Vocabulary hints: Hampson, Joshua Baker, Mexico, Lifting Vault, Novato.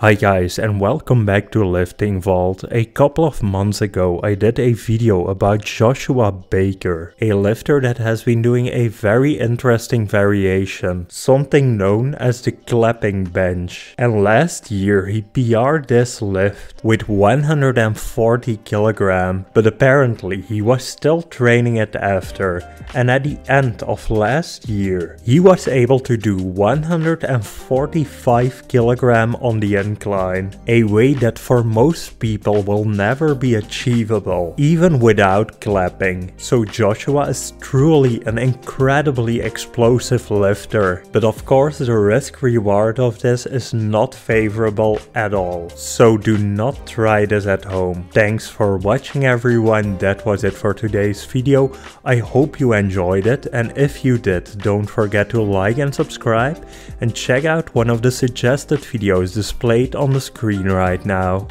Hi guys, and welcome back to Lifting Vault. A couple of months ago I did a video about Joshua Baker, a lifter that has been doing a very interesting variation, something known as the clapping bench. And last year he PR'd this lift with 140 kilograms, but apparently he was still training it after, and at the end of last year he was able to do 145 kilograms on the incline, a way that for most people will never be achievable, even without clapping. So Joshua is truly an incredibly explosive lifter, but of course the risk reward of this is not favorable at all, so do not try this at home. Thanks for watching everyone, that was it for today's video. I hope you enjoyed it, and if you did, don't forget to like and subscribe, and check out one of the suggested videos displayed on the screen right now.